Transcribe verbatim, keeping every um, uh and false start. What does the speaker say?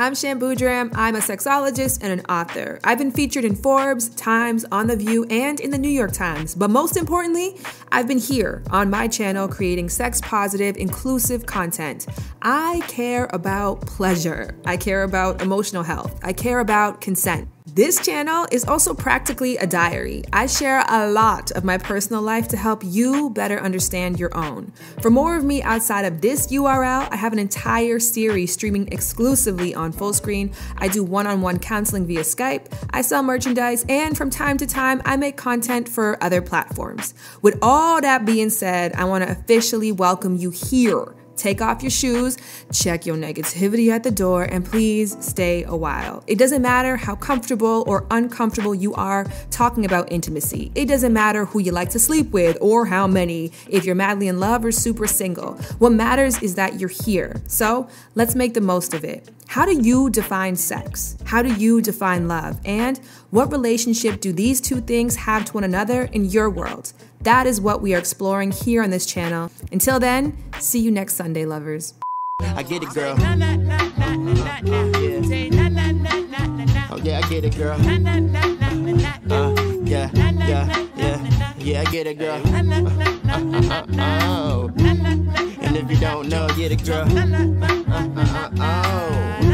I'm Shambudram. I'm a sexologist and an author. I've been featured in Forbes, Times, on The View, and in the New York Times. But most importantly, I've been here on my channel creating sex-positive, inclusive content. I care about pleasure. I care about emotional health. I care about consent. This channel is also practically a diary. I share a lot of my personal life to help you better understand your own. For more of me outside of this U R L, I have an entire series streaming exclusively on Fullscreen. I do one-on-one counseling via Skype. I sell merchandise, and from time to time, I make content for other platforms. With all that being said, I want to officially welcome you here. Take off your shoes, check your negativity at the door, and please stay a while. It doesn't matter how comfortable or uncomfortable you are talking about intimacy. It doesn't matter who you like to sleep with or how many, if you're madly in love or super single. What matters is that you're here. So let's make the most of it. How do you define sex? How do you define love? And what relationship do these two things have to one another in your world? That is what we are exploring here on this channel. Until then, see you next Sunday, lovers. I get it, girl. Yeah. Oh, yeah, I get it, girl. Uh, yeah, yeah, yeah. Yeah, I get it, girl. Uh, uh, uh, uh, oh. And if you don't know, get it, girl. Uh, uh, uh, oh.